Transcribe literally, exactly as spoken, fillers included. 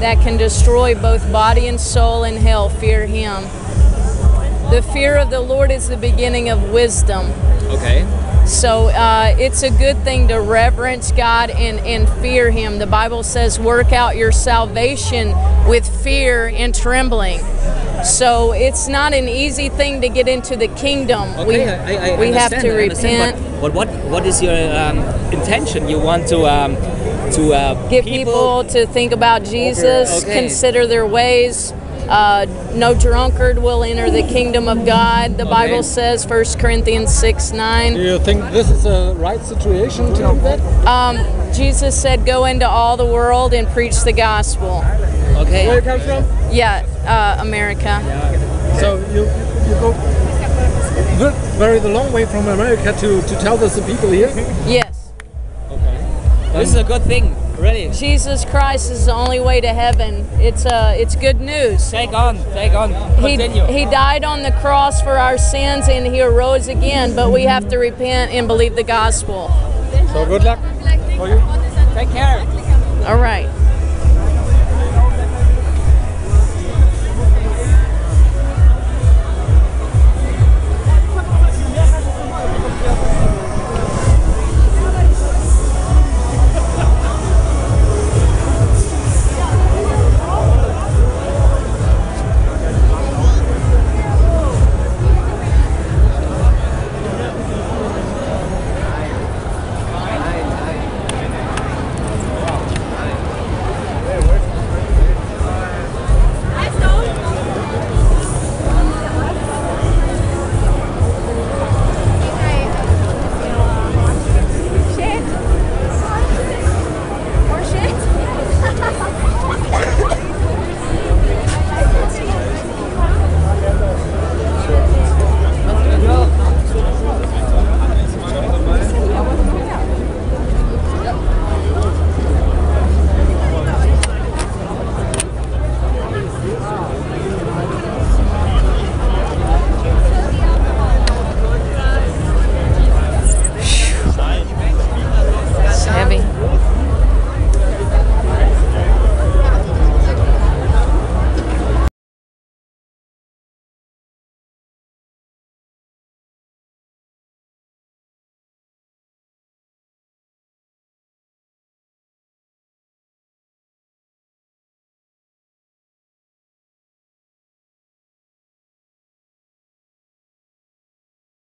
that can destroy both body and soul in hell, fear him. The fear of the Lord is the beginning of wisdom. Okay. So uh, it's a good thing to reverence God and, and fear him. The Bible says, work out your salvation with fear and trembling. So it's not an easy thing to get into the kingdom. Okay, we I, I we have to repent. But, but what what is your um, intention? You want to um, to uh, get people, people to think about Jesus, okay. Consider their ways. Uh, no drunkard will enter the kingdom of God. The okay. Bible says, First Corinthians six nine. Do you think this is a right situation to do that? Um, Jesus said, go into all the world and preach the gospel. Okay. Where you come from? Yeah, uh, America. Yeah. So you, you go very the long way from America to, to tell this to people here? Yes. Okay. Um, this is a good thing, really. Jesus Christ is the only way to heaven. It's uh, it's good news. Take on, take on. Continue. He, he died on the cross for our sins and he arose again, but we have to repent and believe the gospel. So good luck for you. Take care. All right.